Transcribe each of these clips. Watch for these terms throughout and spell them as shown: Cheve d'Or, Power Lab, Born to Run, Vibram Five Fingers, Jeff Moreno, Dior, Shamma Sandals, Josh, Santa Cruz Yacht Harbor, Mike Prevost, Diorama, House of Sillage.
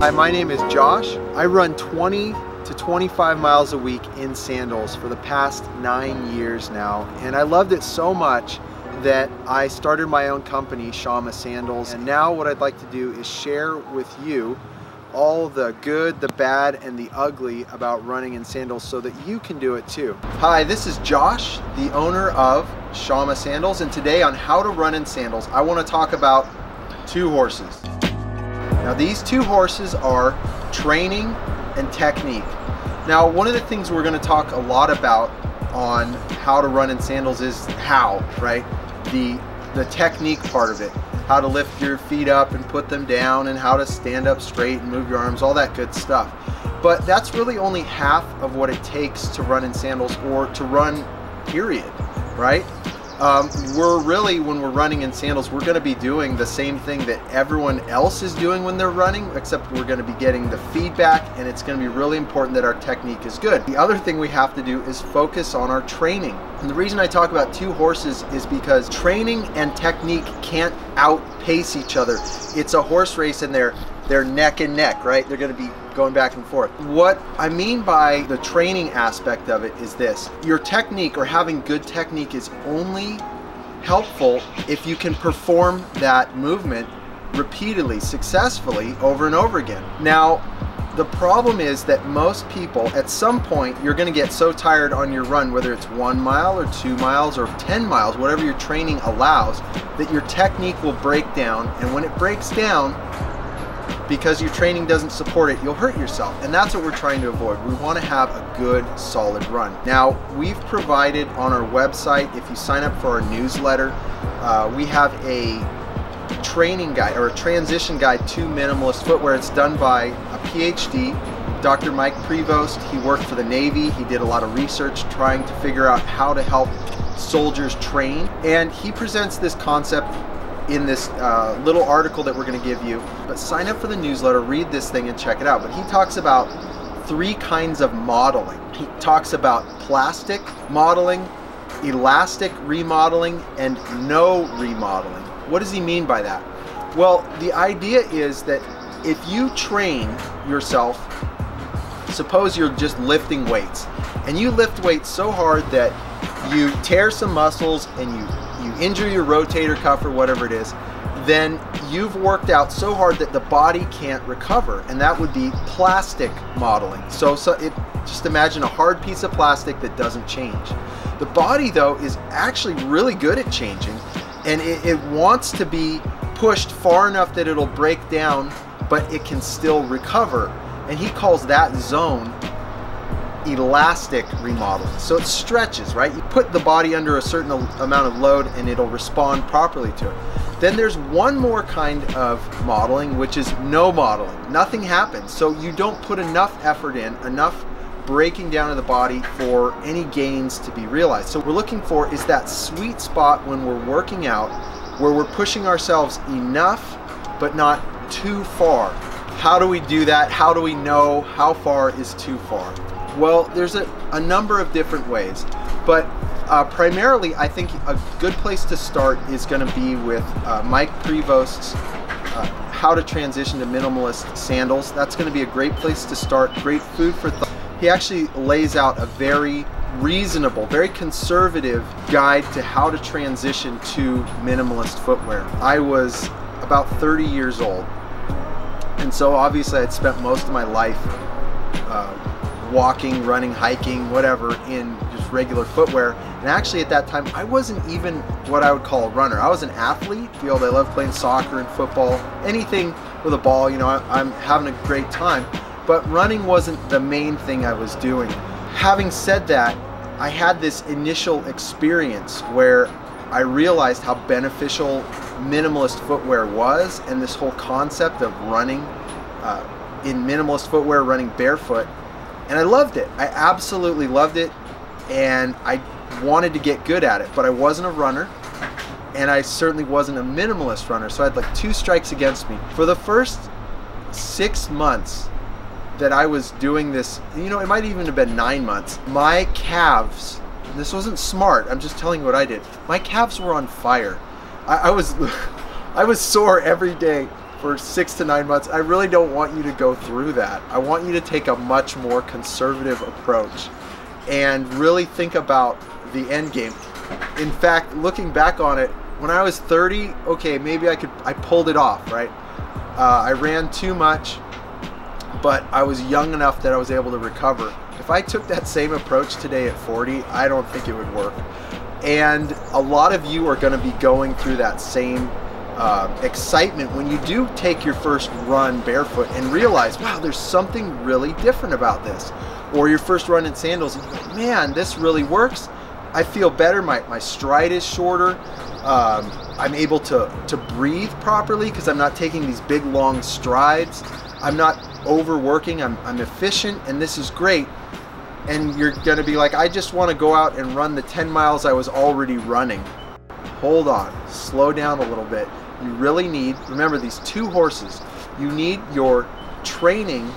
Hi, my name is Josh. I run 20 to 25 miles a week in sandals for the past 9 years now, and I loved it so much that I started my own company, Shamma Sandals, and now what I'd like to do is share with you all the good, the bad, and the ugly about running in sandals so that you can do it too. Hi, this is Josh, the owner of Shamma Sandals, and today on How to Run in Sandals, I want to talk about two horses. Now these two horses are training and technique. Now one of the things we're going to talk a lot about on How to Run in Sandals is how, right? The technique part of it. How to lift your feet up and put them down, and how to stand up straight and move your arms, all that good stuff. But that's really only half of what it takes to run in sandals or to run, period, right? When we're running in sandals, we're gonna be doing the same thing that everyone else is doing when they're running, except we're gonna be getting the feedback, and it's gonna be really important that our technique is good. The other thing we have to do is focus on our training. And the reason I talk about two horses is because training and technique can't outpace each other. It's a horse race and they're neck and neck, right? They're gonna be going back and forth. What I mean by the training aspect of it is this. Your technique, or having good technique, is only helpful if you can perform that movement repeatedly, successfully, over and over again. Now, the problem is that most people, at some point, you're gonna get so tired on your run, whether it's 1 mile or 2 miles or 10 miles, whatever your training allows, that your technique will break down. And when it breaks down, because your training doesn't support it, you'll hurt yourself. And that's what we're trying to avoid. We want to have a good, solid run. Now, we've provided on our website, if you sign up for our newsletter, we have a training guide or a transition guide to minimalist footwear. It's done by a PhD, Dr. Mike Prevost. He worked for the Navy. He did a lot of research trying to figure out how to help soldiers train. And he presents this concept in this little article that we're gonna give you. But sign up for the newsletter, read this thing and check it out. But he talks about 3 kinds of modeling. He talks about plastic modeling, elastic remodeling, and no remodeling. What does he mean by that? Well, the idea is that if you train yourself, suppose you're just lifting weights, and you lift weights so hard that you tear some muscles and you injure your rotator cuff or whatever it is, then you've worked out so hard that the body can't recover, and that would be plastic modeling. So just imagine a hard piece of plastic that doesn't change. The body, though, is actually really good at changing, and it wants to be pushed far enough that it'll break down, but it can still recover, and he calls that zone elastic remodeling. So it stretches, right? You put the body under a certain amount of load and it'll respond properly to it. Then there's one more kind of modeling, which is no modeling. Nothing happens. So you don't put enough effort in, enough breaking down of the body for any gains to be realized. So what we're looking for is that sweet spot when we're working out where we're pushing ourselves enough but not too far. How do we do that? How do we know how far is too far? Well, there's a number of different ways, but primarily I think a good place to start is going to be with Mike Prevost's How to Transition to Minimalist Sandals. That's going to be a great place to start, great food for thought. He actually lays out a very reasonable, very conservative guide to how to transition to minimalist footwear. I was about 30 years old, and so obviously I'd spent most of my life walking, running, hiking, whatever, in just regular footwear. And actually at that time, I wasn't even what I would call a runner. I was an athlete. I love playing soccer and football, anything with a ball, I'm having a great time. But running wasn't the main thing I was doing. Having said that, I had this initial experience where I realized how beneficial minimalist footwear was, and this whole concept of running in minimalist footwear, running barefoot. And I loved it. I absolutely loved it, and I wanted to get good at it, but I wasn't a runner, and I certainly wasn't a minimalist runner, so I had like 2 strikes against me. For the first 6 months that I was doing this, it might even have been 9 months, my calves, and this wasn't smart, I'm just telling you what I did, my calves were on fire. I was sore every day for 6 to 9 months. I really don't want you to go through that. I want you to take a much more conservative approach and really think about the end game. In fact, looking back on it, when I was 30, okay, maybe I pulled it off, right? I ran too much, but I was young enough that I was able to recover. If I took that same approach today at 40, I don't think it would work. And a lot of you are going to be going through that same excitement when you do take your first run barefoot and realize, wow, there's something really different about this. Or your first run in sandals, and you're like, man, this really works. I feel better. My stride is shorter. I'm able to breathe properly because I'm not taking these big long strides. I'm not overworking. I'm efficient, and this is great. And you're going to be like, I just want to go out and run the 10 miles I was already running. Hold on, slow down a little bit. You really need, remember these two horses, you need your training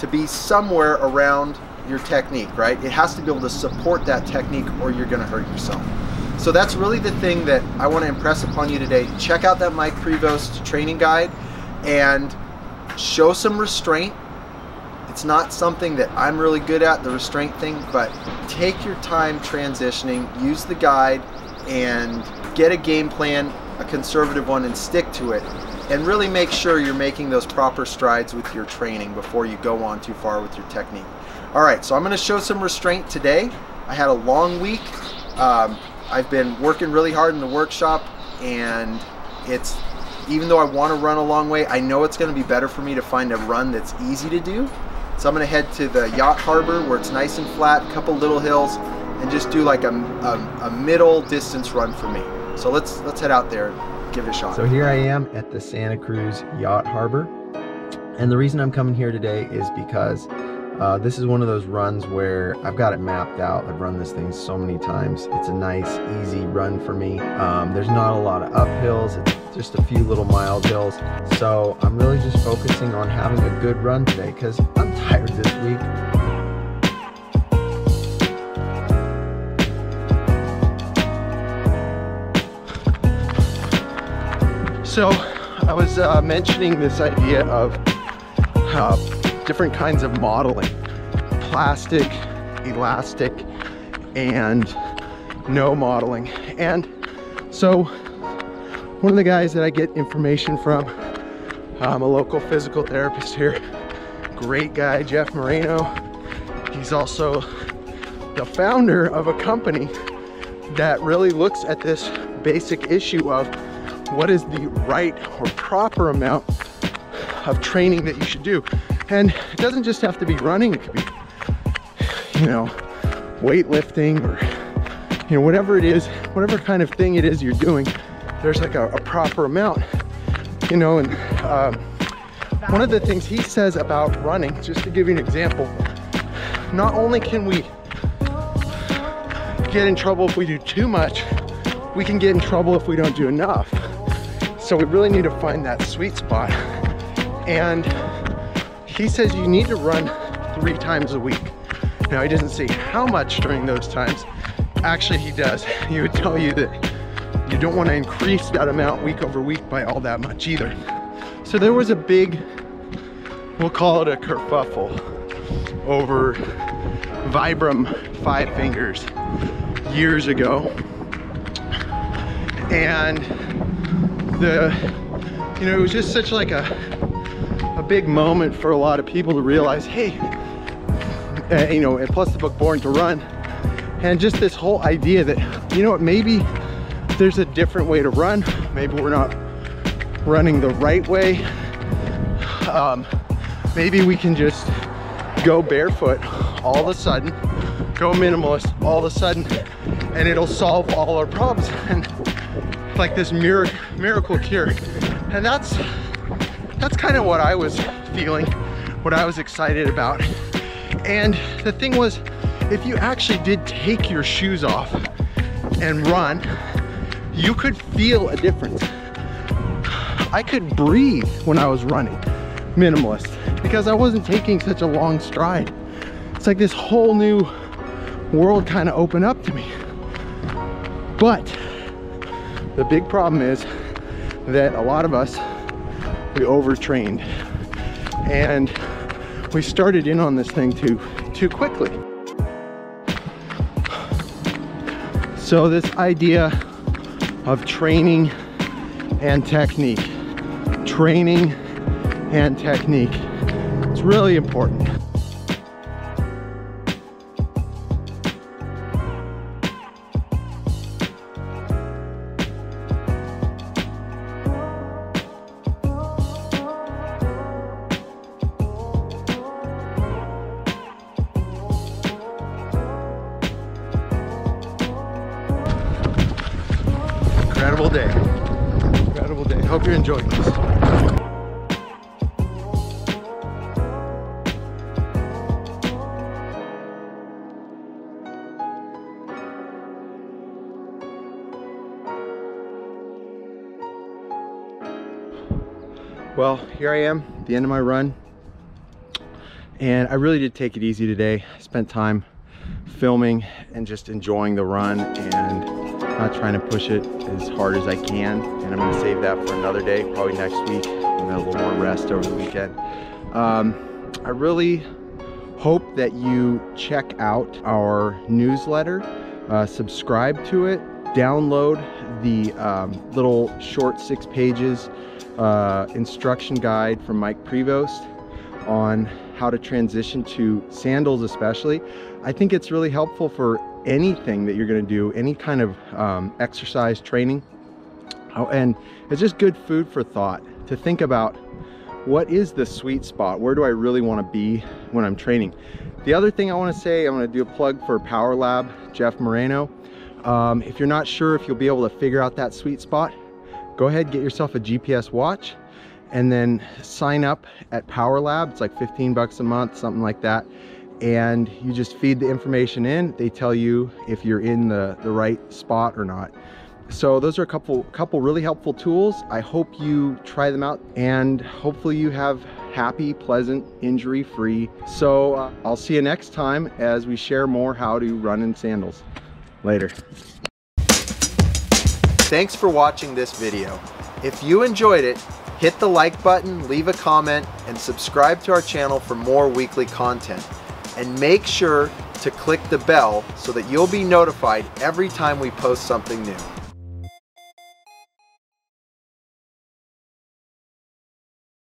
to be somewhere around your technique, right? It has to be able to support that technique or you're going to hurt yourself. So that's really the thing that I want to impress upon you today. Check out that Mike Prevost training guide and show some restraint. It's not something that I'm really good at, the restraint thing, but take your time transitioning, use the guide, and get a game plan, a conservative one, and stick to it. And really make sure you're making those proper strides with your training before you go on too far with your technique. All right, so I'm going to show some restraint today. I had a long week. I've been working really hard in the workshop, and it's, even though I want to run a long way, I know it's going to be better for me to find a run that's easy to do. So I'm going to head to the Yacht Harbor where it's nice and flat, a couple little hills, and just do like a middle distance run for me. So let's head out there and give it a shot. So here I am at the Santa Cruz Yacht Harbor. And the reason I'm coming here today is because this is one of those runs where I've got it mapped out. I've run this thing so many times. It's a nice, easy run for me. There's not a lot of uphills. It's just a few little mild hills. So I'm really just focusing on having a good run today because I'm tired this week. So I was mentioning this idea of different kinds of modeling, plastic, elastic, and no modeling. And so one of the guys that I get information from, a local physical therapist here, great guy, Jeff Moreno. He's also the founder of a company that really looks at this basic issue of what is the right or proper amount of training that you should do. And it doesn't just have to be running, it could be, you know, weightlifting or, you know, whatever it is, whatever kind of thing it is you're doing, there's like a proper amount, you know. And one of the things he says about running, just to give you an example, not only can we get in trouble if we do too much, we can get in trouble if we don't do enough. So we really need to find that sweet spot. And he says you need to run 3 times a week. Now he doesn't say how much during those times. Actually he does. He would tell you that you don't want to increase that amount week over week by all that much either. So there was a big, we'll call it a kerfuffle, over Vibram Five Fingers years ago. And the, you know, it was just such like a big moment for a lot of people to realize, hey, you know, and plus the book Born to Run, and just this whole idea that, you know what, maybe there's a different way to run. Maybe we're not running the right way. Maybe we can just go barefoot all of a sudden, go minimalist all of a sudden, and it'll solve all our problems. And it's like this miracle cure. And that's kind of what I was feeling, what I was excited about. And the thing was, if you actually did take your shoes off and run, you could feel a difference. I could breathe when I was running minimalist because I wasn't taking such a long stride. It's like this whole new world kind of opened up to me. But the big problem is that a lot of us we overtrained. And we started in on this thing too quickly. So this idea of training and technique, training and technique, it's really important. Incredible day, hope you're enjoying this. Well, here I am at the end of my run, and I really did take it easy today. I spent time filming and just enjoying the run and not trying to push it as hard as I can, and I'm gonna save that for another day, probably next week, and a little more rest over the weekend. I really hope that you check out our newsletter, subscribe to it, download the little short 6 pages instruction guide from Mike Prevost on how to transition to sandals especially. I think it's really helpful for anything that you're going to do, any kind of exercise training. Oh, and it's just good food for thought to think about, what is the sweet spot? Where do I really want to be when I'm training? The other thing I want to say, I'm going to do a plug for Power Lab, Jeff Moreno. If you're not sure if you'll be able to figure out that sweet spot, go ahead, get yourself a GPS watch and then sign up at Power Lab. It's like 15 bucks a month, something like that. And you just feed the information in. They tell you if you're in the right spot or not. So those are a couple really helpful tools. I hope you try them out, and hopefully you have happy, pleasant, injury-free. So I'll see you next time as we share more how to run in sandals. Later. Thanks for watching this video. If you enjoyed it, hit the like button, leave a comment, and subscribe to our channel for more weekly content. And make sure to click the bell so that you'll be notified every time we post something new.